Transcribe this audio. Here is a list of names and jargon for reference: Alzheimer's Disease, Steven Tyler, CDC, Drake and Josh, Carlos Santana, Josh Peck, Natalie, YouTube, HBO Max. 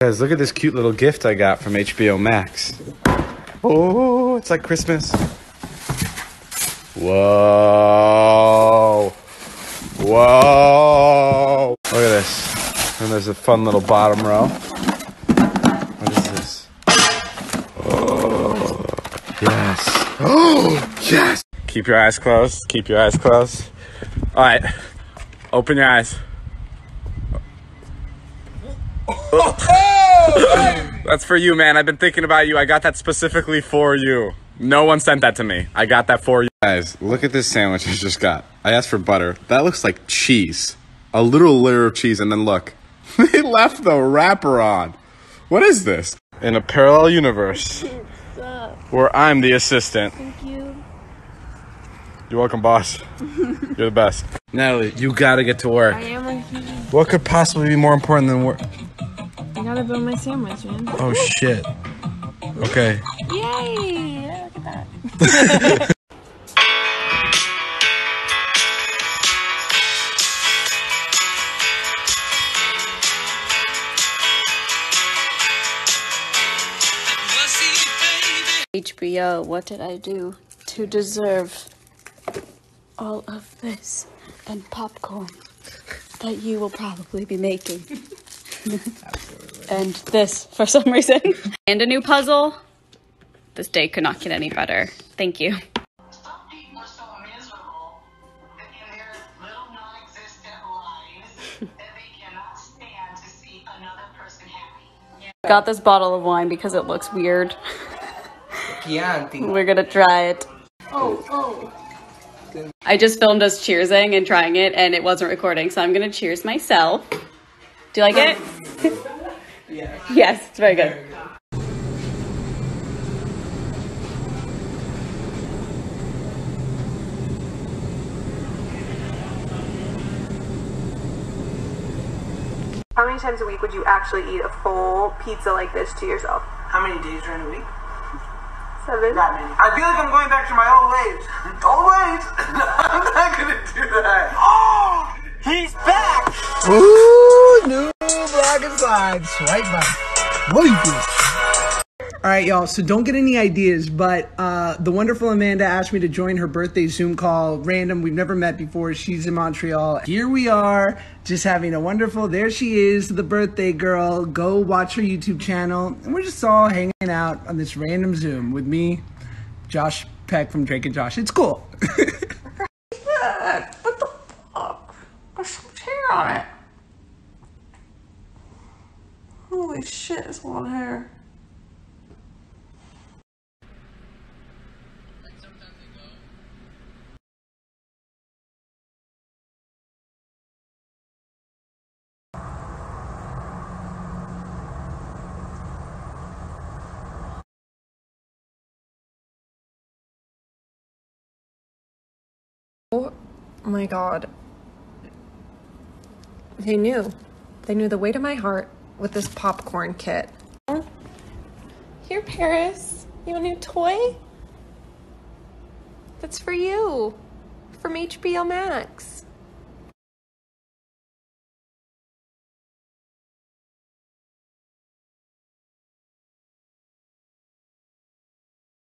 Guys, look at this cute little gift I got from HBO Max. Oh, it's like Christmas. Whoa. Whoa. Look at this. And there's a fun little bottom row. What is this? Oh, yes. Oh, yes. Keep your eyes closed. Keep your eyes closed. All right. Open your eyes. That's for you, man. I've been thinking about you. I got that specifically for you. No one sent that to me. I got that for you. Guys, look at this sandwich I just got. I asked for butter. That looks like cheese. A little layer of cheese, and then look. They left the wrapper on. What is this? In a parallel universe where I'm the assistant. Thank you. You're welcome, boss. You're the best. Natalie, you gotta get to work. I am on TV. What could possibly be more important than work? I gotta build my sandwich, man. Oh, shit. Okay. Yay! Look at that. HBO, what did I do to deserve all of this and popcorn that you will probably be making? And this, for some reason. And a new puzzle. This day could not get any better. Thank you. Some people are so miserable in their little non-existent lives that they cannot stand to see another person happy. Yeah. Got this bottle of wine because it looks weird. We're gonna try it. Oh. I just filmed us cheersing and trying it, and it wasn't recording, so I'm gonna cheers myself. Do you like it? Yeah. Yes, it's very good. How many times a week would you actually eat a full pizza like this to yourself? How many days during the week? 7. Not many. I feel like I'm going back to my old age. Old age? No, I'm not gonna do that. Oh! He's back! Ooh, new black and slide. Swipe by. What are you doing? All right, y'all. So don't get any ideas, but the wonderful Amanda asked me to join her birthday Zoom call. Random. We've never met before. She's in Montreal. Here we are, just having a wonderful. There she is, the birthday girl. Go watch her YouTube channel. And we're just all hanging out on this random Zoom with me, Josh Peck from Drake and Josh. It's cool. On it. Holy shit, it's long hair. Oh my god. They knew. They knew the weight of my heart with this popcorn kit. Here, Paris. You want a new toy? That's for you. From HBO Max.